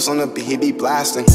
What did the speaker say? Ghost on the beat, he be blasting.